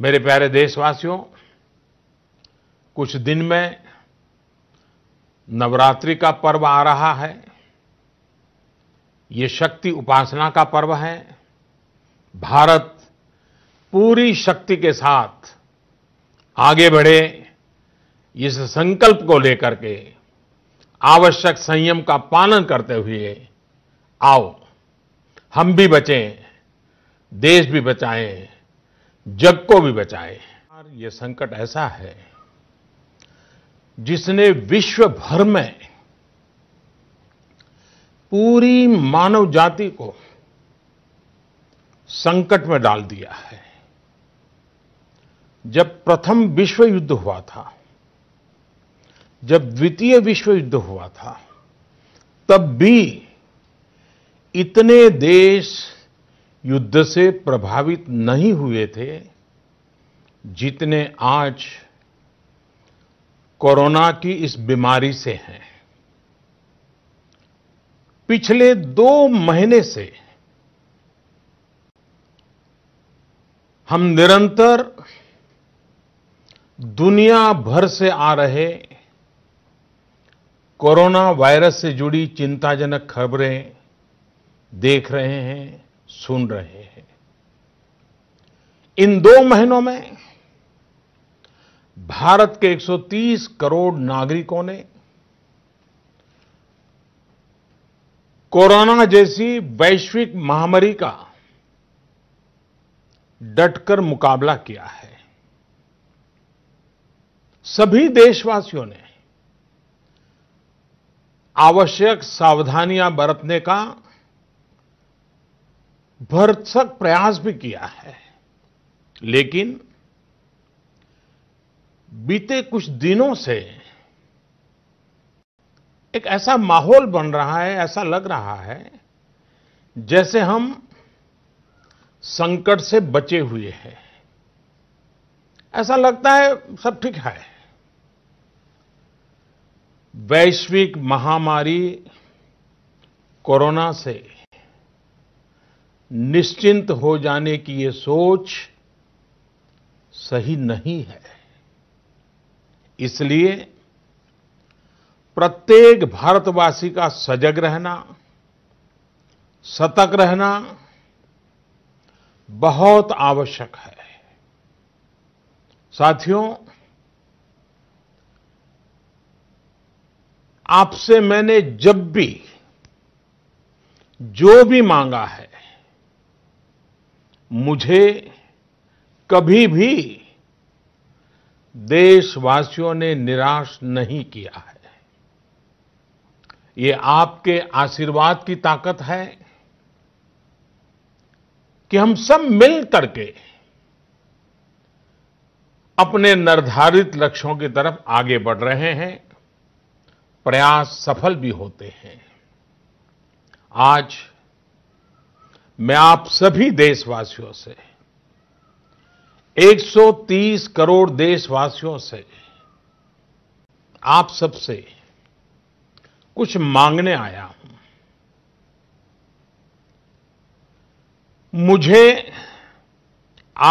मेरे प्यारे देशवासियों, कुछ दिन में नवरात्रि का पर्व आ रहा है। ये शक्ति उपासना का पर्व है। भारत पूरी शक्ति के साथ आगे बढ़े, इस संकल्प को लेकर के आवश्यक संयम का पालन करते हुए आओ हम भी बचें, देश भी बचाएं, जग को भी बचाएं। ये संकट ऐसा है जिसने विश्व भर में पूरी मानव जाति को संकट में डाल दिया है। जब प्रथम विश्व युद्ध हुआ था, जब द्वितीय विश्व युद्ध हुआ था, तब भी इतने देश युद्ध से प्रभावित नहीं हुए थे जितने आज कोरोना की इस बीमारी से हैं। पिछले 2 महीने से हम निरंतर दुनिया भर से आ रहे कोरोना वायरस से जुड़ी चिंताजनक खबरें देख रहे हैं, सुन रहे हैं। इन 2 महीनों में भारत के 130 करोड़ नागरिकों ने कोरोना जैसी वैश्विक महामारी का डटकर मुकाबला किया है। सभी देशवासियों ने आवश्यक सावधानियां बरतने का भरसक प्रयास भी किया है, लेकिन बीते कुछ दिनों से एक ऐसा माहौल बन रहा है, ऐसा लग रहा है जैसे हम संकट से बचे हुए हैं। ऐसा लगता है सब ठीक है। वैश्विक महामारी कोरोना से निश्चिंत हो जाने की ये सोच सही नहीं है। इसलिए प्रत्येक भारतवासी का सजग रहना, सतर्क रहना बहुत आवश्यक है। साथियों, आपसे मैंने जब भी जो भी मांगा है, मुझे कभी भी देशवासियों ने निराश नहीं किया है। ये आपके आशीर्वाद की ताकत है कि हम सब मिल करके अपने निर्धारित लक्ष्यों की तरफ आगे बढ़ रहे हैं। प्रयास सफल भी होते हैं। आज मैं आप सभी देशवासियों से, 130 करोड़ देशवासियों से, आप सबसे कुछ मांगने आया हूं। मुझे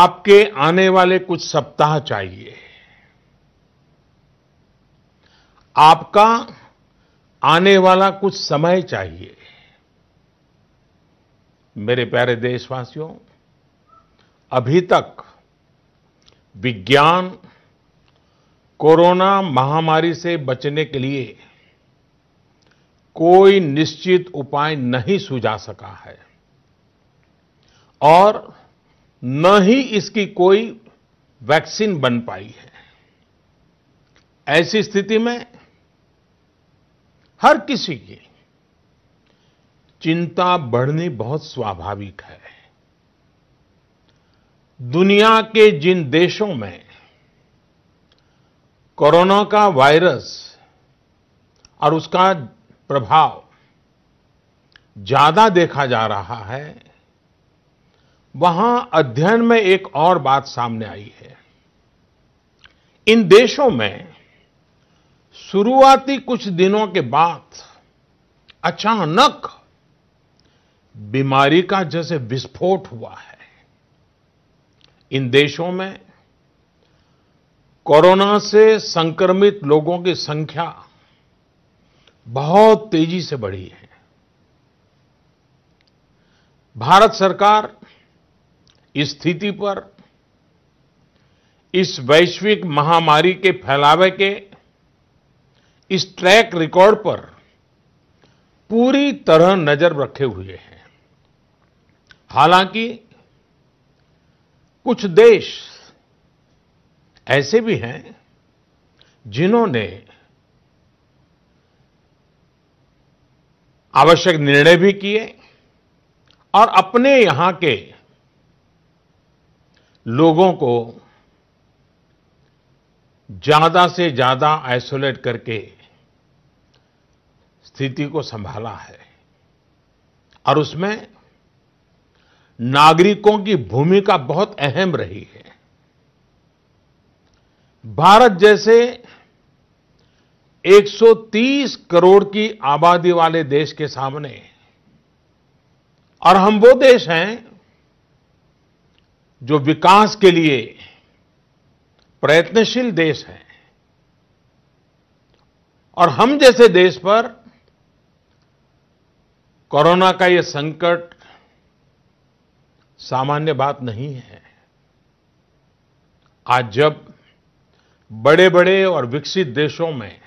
आपके आने वाले कुछ सप्ताह चाहिए, आपका आने वाला कुछ समय चाहिए। मेरे प्यारे देशवासियों, अभी तक विज्ञान कोरोना महामारी से बचने के लिए कोई निश्चित उपाय नहीं सुझा सका है और न ही इसकी कोई वैक्सीन बन पाई है। ऐसी स्थिति में हर किसी की चिंता बढ़नी बहुत स्वाभाविक है। दुनिया के जिन देशों में कोरोना का वायरस और उसका प्रभाव ज्यादा देखा जा रहा है, वहां अध्ययन में एक और बात सामने आई है। इन देशों में शुरुआती कुछ दिनों के बाद अचानक बीमारी का जैसे विस्फोट हुआ है। इन देशों में कोरोना से संक्रमित लोगों की संख्या बहुत तेजी से बढ़ी है। भारत सरकार इस स्थिति पर, इस वैश्विक महामारी के फैलावे के इस ट्रैक रिकॉर्ड पर पूरी तरह नजर रखे हुए हैं। हालांकि कुछ देश ऐसे भी हैं जिन्होंने आवश्यक निर्णय भी किए और अपने यहां के लोगों को ज्यादा से ज्यादा आइसोलेट करके स्थिति को संभाला है और उसमें नागरिकों की भूमिका बहुत अहम रही है। भारत जैसे 130 करोड़ की आबादी वाले देश के सामने, और हम वो देश हैं जो विकास के लिए प्रयत्नशील देश हैं, और हम जैसे देश पर कोरोना का ये संकट सामान्य बात नहीं है। आज जब बड़े बड़े और विकसित देशों में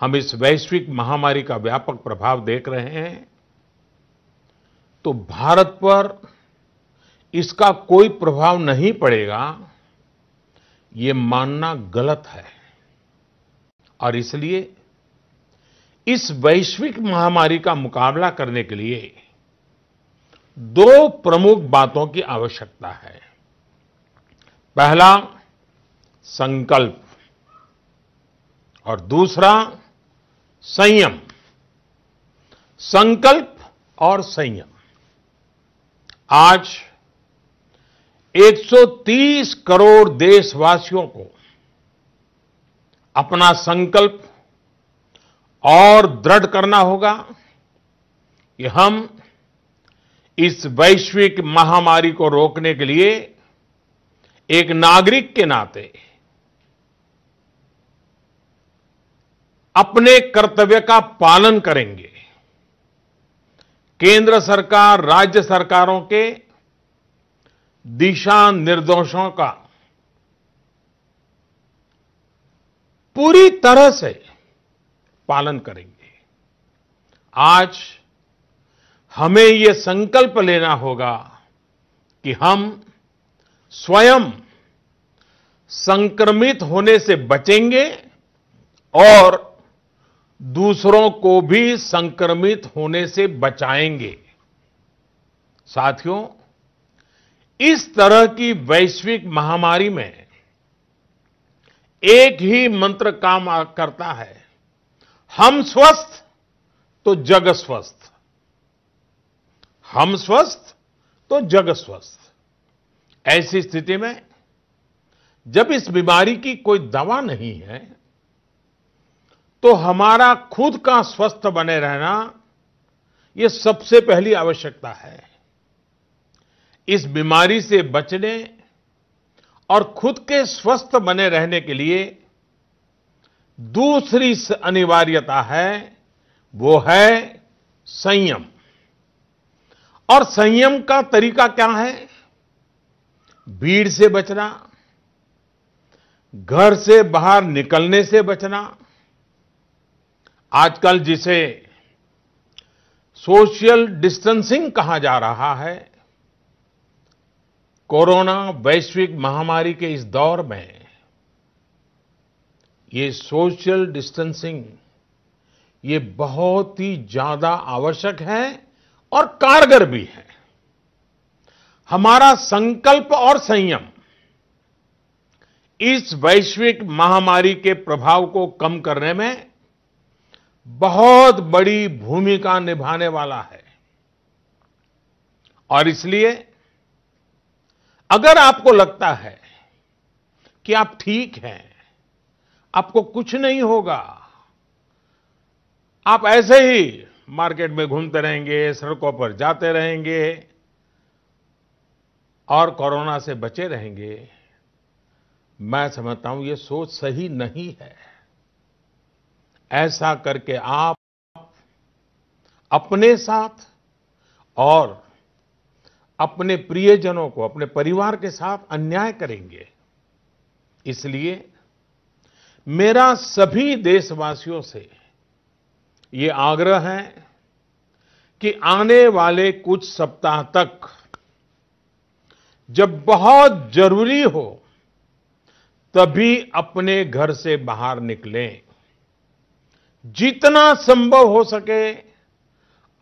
हम इस वैश्विक महामारी का व्यापक प्रभाव देख रहे हैं, तो भारत पर इसका कोई प्रभाव नहीं पड़ेगा ये मानना गलत है। और इसलिए इस वैश्विक महामारी का मुकाबला करने के लिए दो प्रमुख बातों की आवश्यकता है। पहला संकल्प और दूसरा संयम। संकल्प और संयम। आज 130 करोड़ देशवासियों को अपना संकल्प और दृढ़ करना होगा कि हम इस वैश्विक महामारी को रोकने के लिए एक नागरिक के नाते अपने कर्तव्य का पालन करेंगे। केंद्र सरकार, राज्य सरकारों के दिशा निर्देशों का पूरी तरह से पालन करेंगे। आज हमें ये संकल्प लेना होगा कि हम स्वयं संक्रमित होने से बचेंगे और दूसरों को भी संक्रमित होने से बचाएंगे। साथियों, इस तरह की वैश्विक महामारी में एक ही मंत्र काम करता है, हम स्वस्थ तो जग स्वस्थ। हम स्वस्थ तो जग स्वस्थ। ऐसी स्थिति में जब इस बीमारी की कोई दवा नहीं है, तो हमारा खुद का स्वस्थ बने रहना ये सबसे पहली आवश्यकता है। इस बीमारी से बचने और खुद के स्वस्थ बने रहने के लिए दूसरी अनिवार्यता है, वो है संयम। और संयम का तरीका क्या है? भीड़ से बचना, घर से बाहर निकलने से बचना। आजकल जिसे सोशल डिस्टेंसिंग कहा जा रहा है, कोरोना वैश्विक महामारी के इस दौर में ये सोशल डिस्टेंसिंग ये बहुत ही ज्यादा आवश्यक है और कारगर भी है। हमारा संकल्प और संयम इस वैश्विक महामारी के प्रभाव को कम करने में बहुत बड़ी भूमिका निभाने वाला है। और इसलिए अगर आपको लगता है कि आप ठीक हैं, आपको कुछ नहीं होगा, आप ऐसे ही मार्केट में घूमते रहेंगे, सड़कों पर जाते रहेंगे और कोरोना से बचे रहेंगे, मैं समझता हूं ये सोच सही नहीं है। ऐसा करके आप अपने साथ और अपने प्रियजनों को, अपने परिवार के साथ अन्याय करेंगे। इसलिए मेरा सभी देशवासियों से ये आग्रह है कि आने वाले कुछ सप्ताह तक जब बहुत जरूरी हो तभी अपने घर से बाहर निकलें। जितना संभव हो सके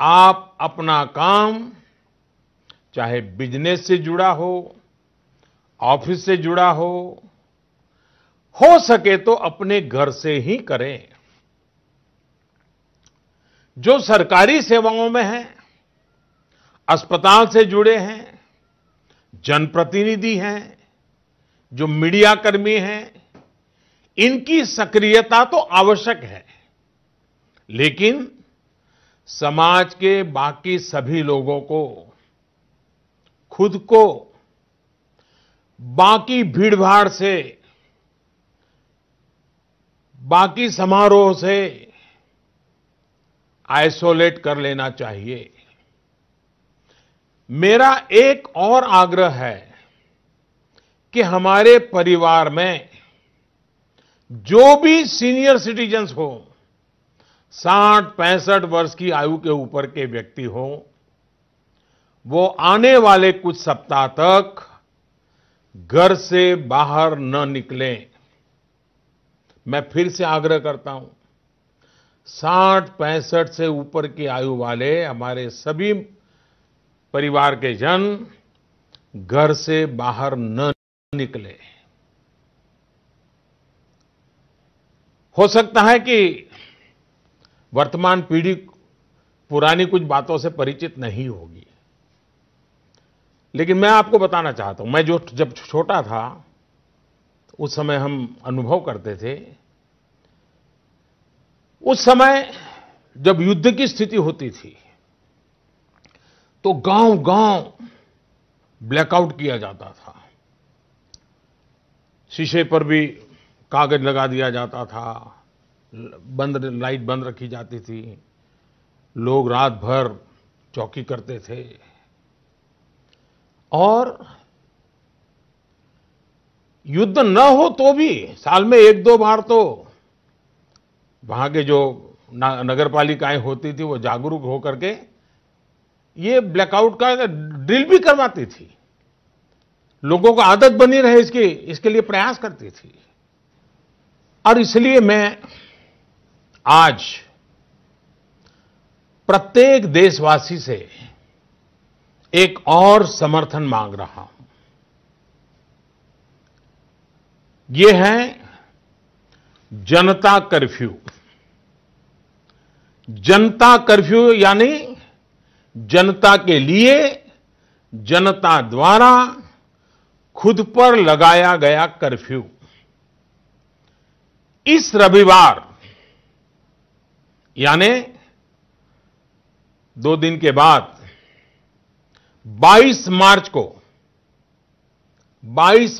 आप अपना काम, चाहे बिजनेस से जुड़ा हो, ऑफिस से जुड़ा हो सके तो अपने घर से ही करें। जो सरकारी सेवाओं में हैं, अस्पताल से जुड़े हैं, जनप्रतिनिधि हैं, जो मीडियाकर्मी हैं, इनकी सक्रियता तो आवश्यक है, लेकिन समाज के बाकी सभी लोगों को, खुद को बाकी भीड़भाड़ से, बाकी समारोह से आइसोलेट कर लेना चाहिए। मेरा एक और आग्रह है कि हमारे परिवार में जो भी सीनियर सिटीजन्स हो, 60-65 वर्ष की आयु के ऊपर के व्यक्ति हो, वो आने वाले कुछ सप्ताह तक घर से बाहर न निकलें। मैं फिर से आग्रह करता हूं, 60-65 से ऊपर की आयु वाले हमारे सभी परिवार के जन घर से बाहर न निकले। हो सकता है कि वर्तमान पीढ़ी पुरानी कुछ बातों से परिचित नहीं होगी, लेकिन मैं आपको बताना चाहता हूं, मैं जब छोटा था उस समय हम अनुभव करते थे। उस समय जब युद्ध की स्थिति होती थी तो गांव-गांव ब्लैकआउट किया जाता था, शीशे पर भी कागज लगा दिया जाता था, लाइट बंद रखी जाती थी, लोग रात भर चौकी करते थे। और युद्ध न हो तो भी साल में 1-2 बार तो वहां के जो नगरपालिकाएं होती थी वो जागरूक होकर के ये ब्लैकआउट का ड्रिल भी करवाती थी, लोगों को आदत बनी रहे इसके लिए प्रयास करती थी। और इसलिए मैं आज प्रत्येक देशवासी से एक और समर्थन मांग रहा हूं। ये है जनता कर्फ़्यू। जनता कर्फ़्यू यानी जनता के लिए, जनता द्वारा खुद पर लगाया गया कर्फ्यू। इस रविवार यानी 2 दिन के बाद 22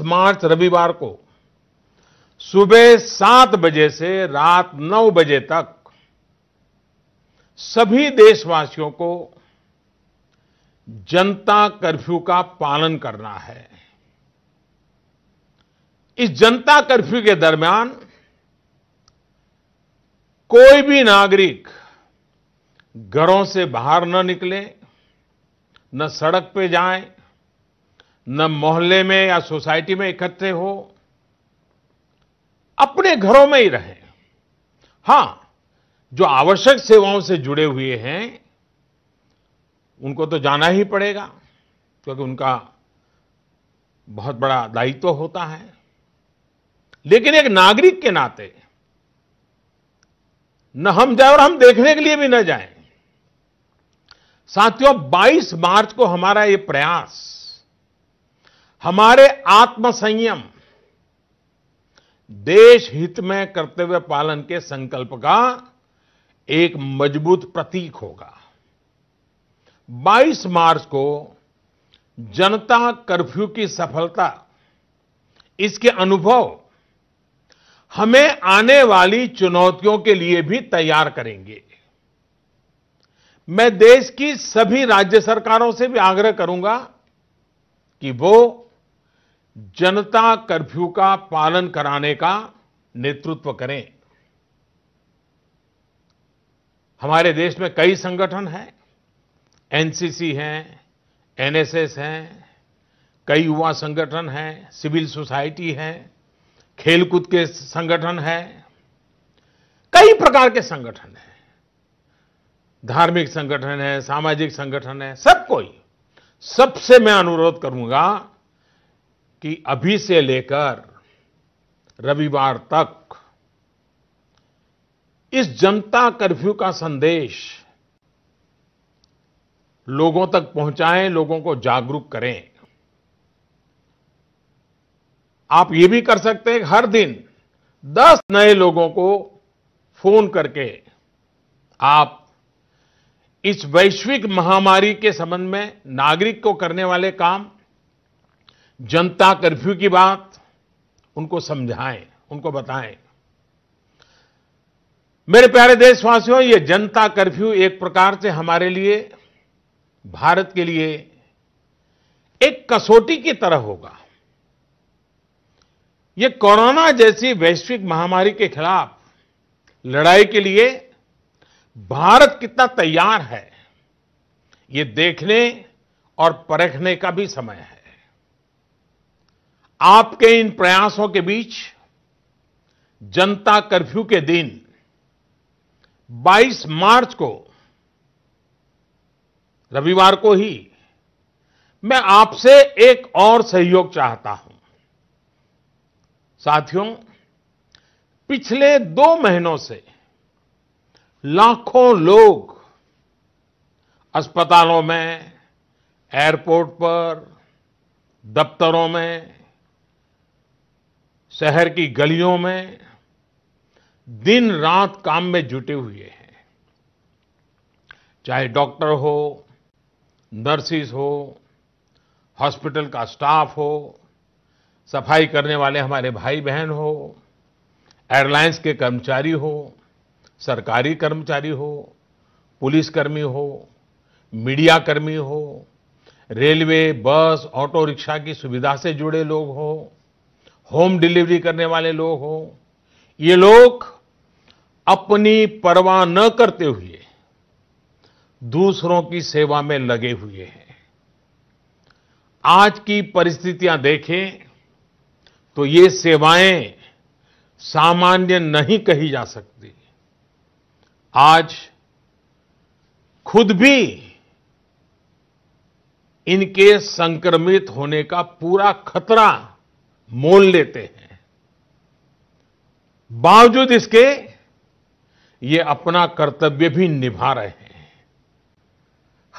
मार्च रविवार को सुबह 7 बजे से रात 9 बजे तक सभी देशवासियों को जनता कर्फ्यू का पालन करना है। इस जनता कर्फ्यू के दरमियान कोई भी नागरिक घरों से बाहर न निकले, न सड़क पे जाए, न मोहल्ले में या सोसाइटी में इकट्ठे हो, अपने घरों में ही रहें। हां, जो आवश्यक सेवाओं से जुड़े हुए हैं उनको तो जाना ही पड़ेगा, क्योंकि उनका बहुत बड़ा दायित्व होता है। लेकिन एक नागरिक के नाते न हम जाए और हम देखने के लिए भी न जाएं। साथियों, 22 मार्च को हमारा ये प्रयास, हमारे आत्मसंयम, देश हित में करते हुए पालन के संकल्प का एक मजबूत प्रतीक होगा। 22 मार्च को जनता कर्फ्यू की सफलता इसके अनुभव हमें आने वाली चुनौतियों के लिए भी तैयार करेंगे। मैं देश की सभी राज्य सरकारों से भी आग्रह करूंगा कि वो जनता कर्फ़्यू का पालन कराने का नेतृत्व करें। हमारे देश में कई संगठन हैं, एनसीसी हैं, एनएसएस हैं, कई युवा संगठन हैं, सिविल सोसाइटी हैं, खेलकूद के संगठन हैं, कई प्रकार के संगठन हैं, धार्मिक संगठन हैं, सामाजिक संगठन हैं, सब कोई। सबसे मैं अनुरोध करूंगा कि अभी से लेकर रविवार तक इस जनता कर्फ़्यू का संदेश लोगों तक पहुंचाएं, लोगों को जागरूक करें। आप ये भी कर सकते हैं, हर दिन 10 नए लोगों को फोन करके आप इस वैश्विक महामारी के संबंध में नागरिक को करने वाले काम, जनता कर्फ़्यू की बात उनको समझाएं, उनको बताएं। मेरे प्यारे देशवासियों, ये जनता कर्फ़्यू एक प्रकार से हमारे लिए, भारत के लिए एक कसौटी की तरह होगा। ये कोरोना जैसी वैश्विक महामारी के खिलाफ लड़ाई के लिए भारत कितना तैयार है, ये देखने और परखने का भी समय है। आपके इन प्रयासों के बीच जनता कर्फ़्यू के दिन 22 मार्च को, रविवार को ही, मैं आपसे एक और सहयोग चाहता हूं। साथियों, पिछले 2 महीनों से लाखों लोग अस्पतालों में, एयरपोर्ट पर, दफ्तरों में, शहर की गलियों में दिन रात काम में जुटे हुए हैं। चाहे डॉक्टर हो, नर्सिस हो, हॉस्पिटल का स्टाफ हो, सफाई करने वाले हमारे भाई बहन हो, एयरलाइंस के कर्मचारी हो, सरकारी कर्मचारी हो, पुलिसकर्मी हो, मीडियाकर्मी हो, रेलवे, बस, ऑटो रिक्शा की सुविधा से जुड़े लोग हो, होम डिलीवरी करने वाले लोग हो, ये लोग अपनी परवाह न करते हुए दूसरों की सेवा में लगे हुए हैं। आज की परिस्थितियां देखें तो ये सेवाएं सामान्य नहीं कही जा सकती। आज खुद भी इनके संक्रमित होने का पूरा खतरा मोल लेते हैं, बावजूद इसके ये अपना कर्तव्य भी निभा रहे हैं,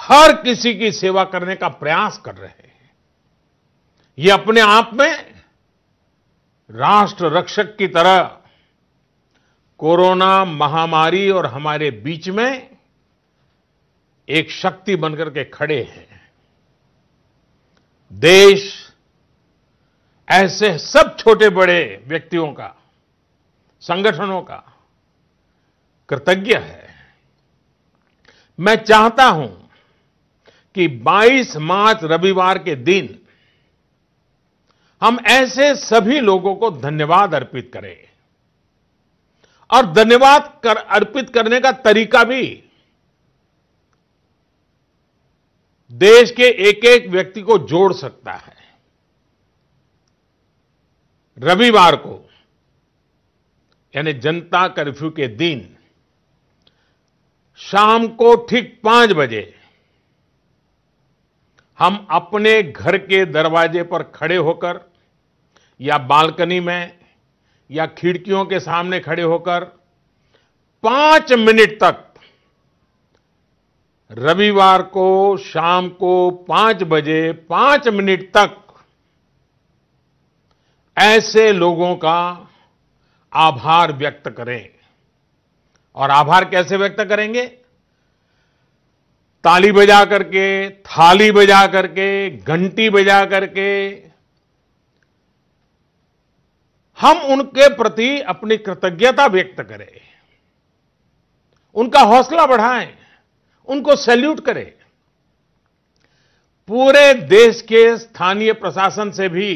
हर किसी की सेवा करने का प्रयास कर रहे हैं। ये अपने आप में राष्ट्र रक्षक की तरह कोरोना महामारी और हमारे बीच में एक शक्ति बनकर के खड़े हैं। देश ऐसे सब छोटे बड़े व्यक्तियों का, संगठनों का कृतज्ञ है। मैं चाहता हूं कि 22 मार्च रविवार के दिन हम ऐसे सभी लोगों को धन्यवाद अर्पित करें, और धन्यवाद अर्पित करने का तरीका भी देश के एक एक व्यक्ति को जोड़ सकता है। रविवार को, यानी जनता कर्फ़्यू के दिन शाम को ठीक 5 बजे हम अपने घर के दरवाजे पर खड़े होकर या बालकनी में या खिड़कियों के सामने खड़े होकर 5 मिनट तक, रविवार को शाम को 5 बजे 5 मिनट तक ऐसे लोगों का आभार व्यक्त करें। और आभार कैसे व्यक्त करेंगे? ताली बजा करके, थाली बजा करके, घंटी बजा करके, हम उनके प्रति अपनी कृतज्ञता व्यक्त करें, उनका हौसला बढ़ाएं, उनको सैल्यूट करें। पूरे देश के स्थानीय प्रशासन से भी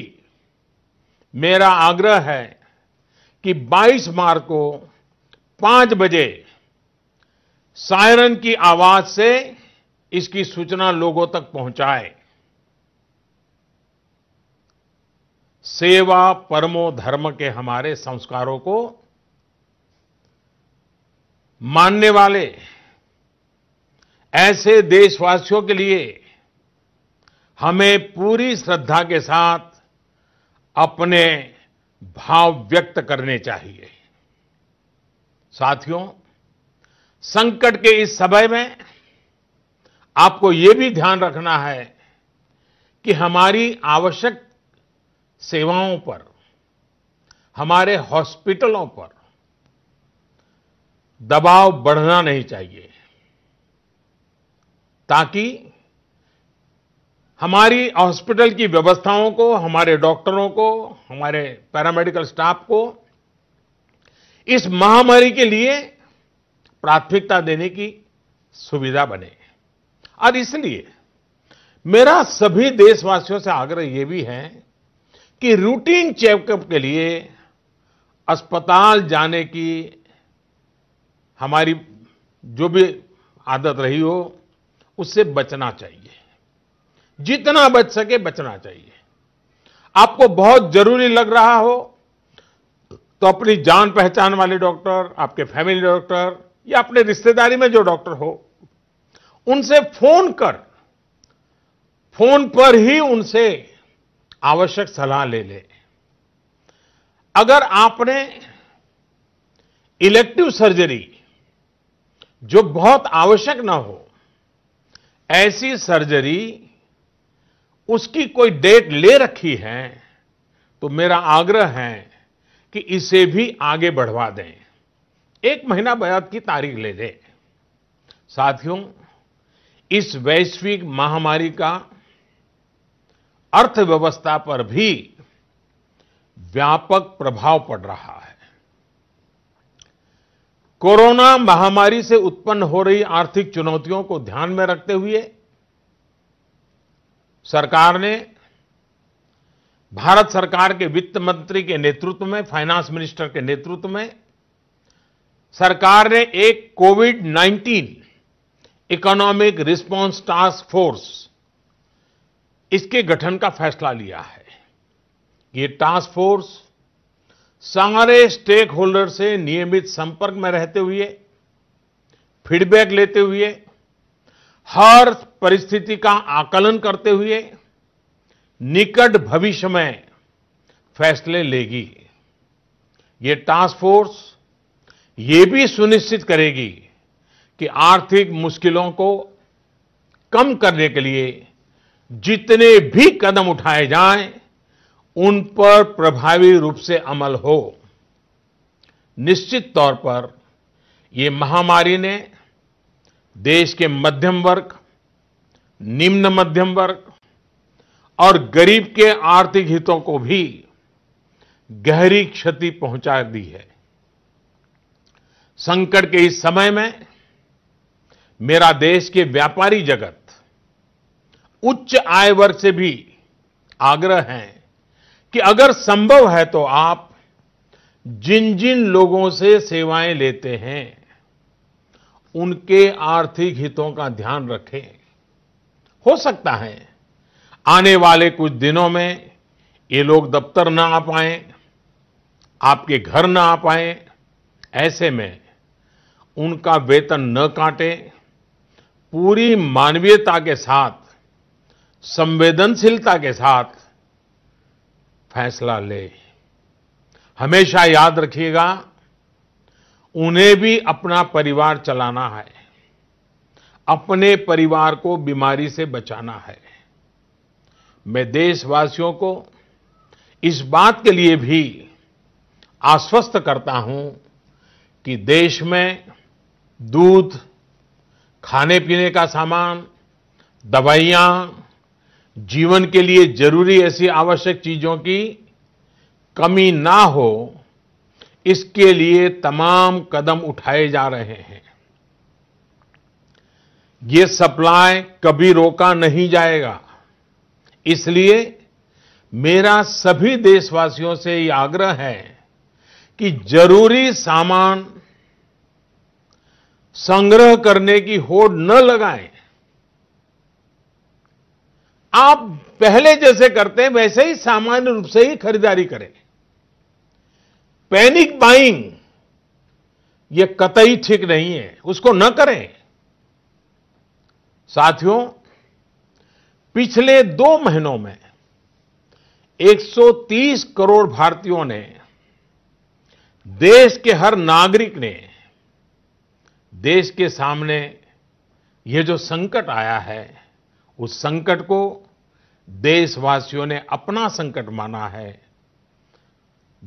मेरा आग्रह है कि 22 मार्च को 5 बजे सायरन की आवाज से इसकी सूचना लोगों तक पहुंचाए। सेवा परमो धर्म के हमारे संस्कारों को मानने वाले ऐसे देशवासियों के लिए हमें पूरी श्रद्धा के साथ अपने भाव व्यक्त करने चाहिए। साथियों, संकट के इस समय में आपको ये भी ध्यान रखना है कि हमारी आवश्यक सेवाओं पर, हमारे हॉस्पिटलों पर दबाव बढ़ना नहीं चाहिए, ताकि हमारी हॉस्पिटल की व्यवस्थाओं को, हमारे डॉक्टरों को, हमारे पैरामेडिकल स्टाफ को इस महामारी के लिए प्राथमिकता देने की सुविधा बने। और इसलिए मेरा सभी देशवासियों से आग्रह ये भी है कि रूटीन चेकअप के लिए अस्पताल जाने की हमारी जो भी आदत रही हो उससे बचना चाहिए, जितना बच सके बचना चाहिए। आपको बहुत जरूरी लग रहा हो तो अपनी जान पहचान वाले डॉक्टर, आपके फैमिली डॉक्टर या अपने रिश्तेदारी में जो डॉक्टर हो उनसे फोन पर ही उनसे आवश्यक सलाह ले लें। अगर आपने इलेक्टिव सर्जरी जो बहुत आवश्यक ना हो, ऐसी सर्जरी उसकी कोई डेट ले रखी है तो मेरा आग्रह है कि इसे भी आगे बढ़वा दें, 1 महीना बाद की तारीख ले लें। साथियों, इस वैश्विक महामारी का अर्थव्यवस्था पर भी व्यापक प्रभाव पड़ रहा है। कोरोना महामारी से उत्पन्न हो रही आर्थिक चुनौतियों को ध्यान में रखते हुए सरकार ने, भारत सरकार के वित्त मंत्री के नेतृत्व में, फाइनेंस मिनिस्टर के नेतृत्व में सरकार ने एक कोविड-19 इकोनॉमिक रिस्पांस टास्क फोर्स इसके गठन का फैसला लिया है। ये टास्क फोर्स सारे स्टेक होल्डर से नियमित संपर्क में रहते हुए, फीडबैक लेते हुए, हर परिस्थिति का आकलन करते हुए निकट भविष्य में फैसले लेगी। ये टास्क फोर्स ये भी सुनिश्चित करेगी कि आर्थिक मुश्किलों को कम करने के लिए जितने भी कदम उठाए जाएं उन पर प्रभावी रूप से अमल हो। निश्चित तौर पर ये महामारी ने देश के मध्यम वर्ग, निम्न मध्यम वर्ग और गरीब के आर्थिक हितों को भी गहरी क्षति पहुंचा दी है। संकट के इस समय में मेरा देश के व्यापारी जगत, उच्च आय वर्ग से भी आग्रह है कि अगर संभव है तो आप जिन जिन लोगों से सेवाएं लेते हैं उनके आर्थिक हितों का ध्यान रखें। हो सकता है आने वाले कुछ दिनों में ये लोग दफ्तर ना आ पाए, आपके घर ना आ पाए, ऐसे में उनका वेतन न काटें। पूरी मानवीयता के साथ, संवेदनशीलता के साथ फैसला ले। हमेशा याद रखिएगा, उन्हें भी अपना परिवार चलाना है, अपने परिवार को बीमारी से बचाना है। मैं देशवासियों को इस बात के लिए भी आश्वस्त करता हूं कि देश में दूध, खाने पीने का सामान, दवाइयां, जीवन के लिए जरूरी ऐसी आवश्यक चीजों की कमी ना हो, इसके लिए तमाम कदम उठाए जा रहे हैं। ये सप्लाई कभी रोका नहीं जाएगा। इसलिए मेरा सभी देशवासियों से ये आग्रह है कि जरूरी सामान संग्रह करने की होड़ न लगाएं। आप पहले जैसे करते हैं वैसे ही सामान्य रूप से ही खरीदारी करें। पैनिक बाइंग ये कतई ठीक नहीं है, उसको न करें। साथियों, पिछले 2 महीनों में 130 करोड़ भारतीयों ने, देश के हर नागरिक ने देश के सामने ये जो संकट आया है, उस संकट को देशवासियों ने अपना संकट माना है।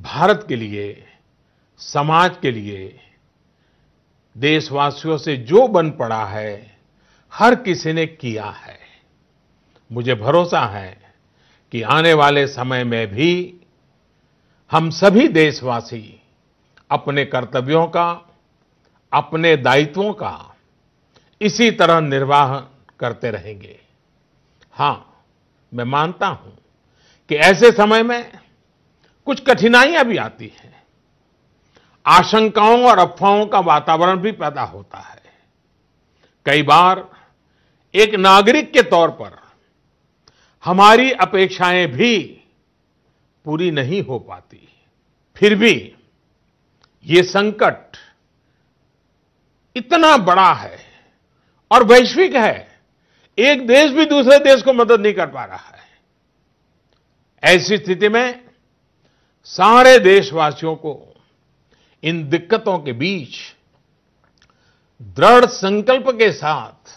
भारत के लिए, समाज के लिए देशवासियों से जो बन पड़ा है, हर किसी ने किया है। मुझे भरोसा है कि आने वाले समय में भी हम सभी देशवासी अपने कर्तव्यों का, अपने दायित्वों का इसी तरह निर्वाह करते रहेंगे। हां, मैं मानता हूं कि ऐसे समय में कुछ कठिनाइयां भी आती हैं, आशंकाओं और अफवाहों का वातावरण भी पैदा होता है। कई बार एक नागरिक के तौर पर हमारी अपेक्षाएं भी पूरी नहीं हो पाती। फिर भी ये संकट इतना बड़ा है और वैश्विक है, एक देश भी दूसरे देश को मदद नहीं कर पा रहा है। ऐसी स्थिति में सारे देशवासियों को इन दिक्कतों के बीच दृढ़ संकल्प के साथ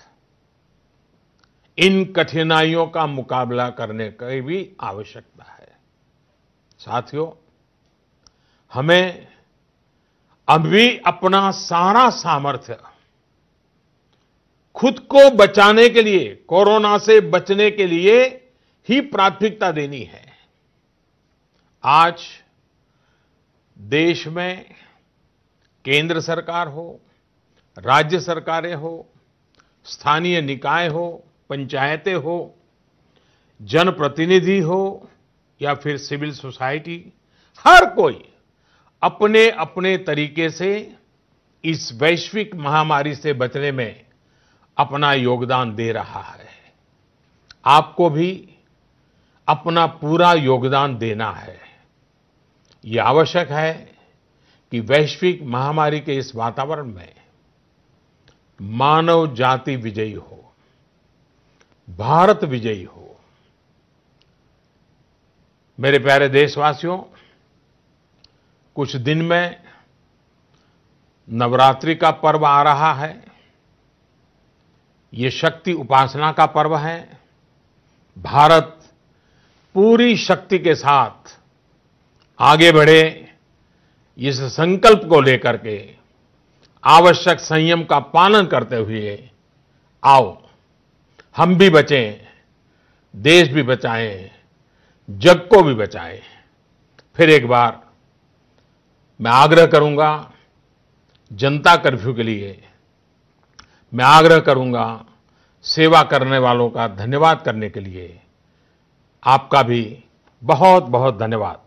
इन कठिनाइयों का मुकाबला करने की भी आवश्यकता है। साथियों, हमें अभी अपना सारा सामर्थ्य खुद को बचाने के लिए, कोरोना से बचने के लिए ही प्राथमिकता देनी है। आज देश में केंद्र सरकार हो, राज्य सरकारें हो, स्थानीय निकाय हो, पंचायतें हो, जनप्रतिनिधि हो या फिर सिविल सोसाइटी, हर कोई अपने अपने तरीके से इस वैश्विक महामारी से बचने में अपना योगदान दे रहा है। आपको भी अपना पूरा योगदान देना है। ये आवश्यक है कि वैश्विक महामारी के इस वातावरण में मानव जाति विजयी हो, भारत विजयी हो। मेरे प्यारे देशवासियों, कुछ दिन में नवरात्रि का पर्व आ रहा है। ये शक्ति उपासना का पर्व है। भारत पूरी शक्ति के साथ आगे बढ़े, इस संकल्प को लेकर के आवश्यक संयम का पालन करते हुए आओ, हम भी बचें, देश भी बचाएं, जग को भी बचाएं। फिर एक बार मैं आग्रह करूंगा, जनता कर्फ़्यू के लिए मैं आग्रह करूंगा, सेवा करने वालों का धन्यवाद करने के लिए आपका भी बहुत बहुत धन्यवाद।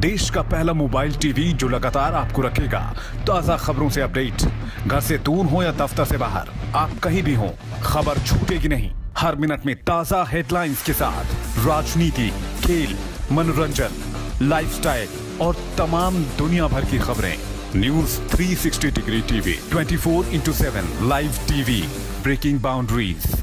देश का पहला मोबाइल टीवी जो लगातार आपको रखेगा ताजा खबरों से अपडेट। घर से दूर हो या दफ्तर से बाहर, आप कहीं भी हो, खबर छूटेगी नहीं। हर मिनट में ताजा हेडलाइंस के साथ राजनीति, खेल, मनोरंजन, लाइफस्टाइल और तमाम दुनिया भर की खबरें। News 360 degree TV 24/7 live TV, breaking boundaries.